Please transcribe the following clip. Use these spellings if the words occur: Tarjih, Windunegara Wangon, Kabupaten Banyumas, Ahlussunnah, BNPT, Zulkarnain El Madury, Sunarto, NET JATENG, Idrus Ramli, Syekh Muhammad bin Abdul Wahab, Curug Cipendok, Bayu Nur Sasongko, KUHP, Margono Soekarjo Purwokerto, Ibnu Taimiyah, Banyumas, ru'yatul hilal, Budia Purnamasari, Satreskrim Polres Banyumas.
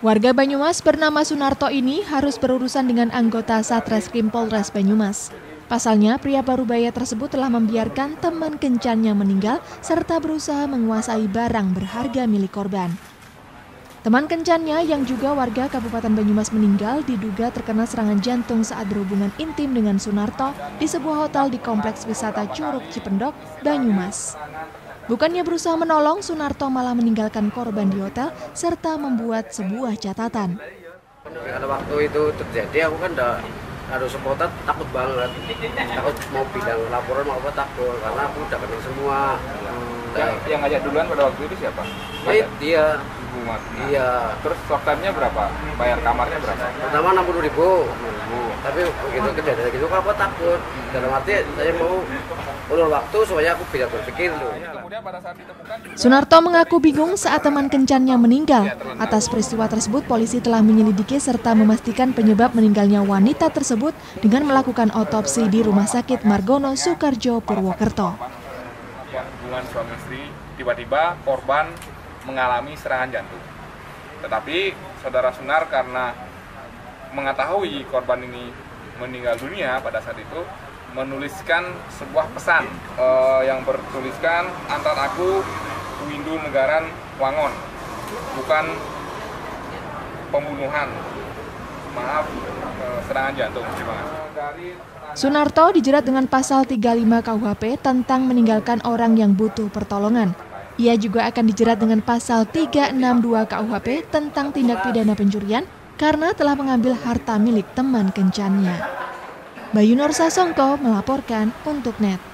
Warga Banyumas bernama Sunarto ini harus berurusan dengan anggota Satreskrim Polres Banyumas. Pasalnya, pria parubaya tersebut telah membiarkan teman kencannya meninggal serta berusaha menguasai barang berharga milik korban. Teman kencannya yang juga warga Kabupaten Banyumas meninggal diduga terkena serangan jantung saat berhubungan intim dengan Sunarto di sebuah hotel di kompleks wisata Curug Cipendok, Banyumas. Bukannya berusaha menolong, Sunarto malah meninggalkan korban di hotel serta membuat sebuah catatan. Karena waktu itu terjadi, aku kan harus sepotat, takut banget. Takut mau bilang laporan, mau apa takut, karena aku udah kenal semua. Yang ngajak duluan pada waktu itu siapa? Dia. Ibu. Iya. Terus short time-nya berapa? Bayar kamarnya berapa? Pertama 60.000. Tapi begitu kejadian gitu, aku takut. Dalam arti saya mau ulur waktu supaya aku bisa berpikir loh. Sunarto mengaku bingung saat teman kencannya meninggal. Atas peristiwa tersebut, polisi telah menyelidiki serta memastikan penyebab meninggalnya wanita tersebut dengan melakukan otopsi di Rumah Sakit Margono Soekarjo Purwokerto. Hubungan suami istri, tiba-tiba korban mengalami serangan jantung. Tetapi saudara Sunar karena mengetahui korban ini meninggal dunia pada saat itu, menuliskan sebuah pesan yang bertuliskan antar aku Windunegara Wangon, bukan pembunuhan, maaf serangan jantung. Sunarto dijerat dengan pasal 35 KUHP tentang meninggalkan orang yang butuh pertolongan. Ia juga akan dijerat dengan pasal 362 KUHP tentang tindak pidana pencurian karena telah mengambil harta milik teman kencannya. Bayu Nur Sasongko melaporkan untuk NET.